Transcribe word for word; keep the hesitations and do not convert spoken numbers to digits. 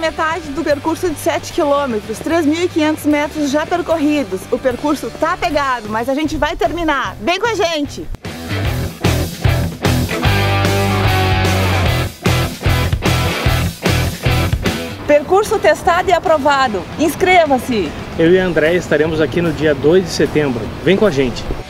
metade do percurso de sete quilômetros, três mil e quinhentos metros já percorridos. O percurso tá pegado, mas a gente vai terminar. Vem com a gente! Percurso testado e aprovado. Inscreva-se! Eu e a Andréia estaremos aqui no dia dois de setembro. Vem com a gente!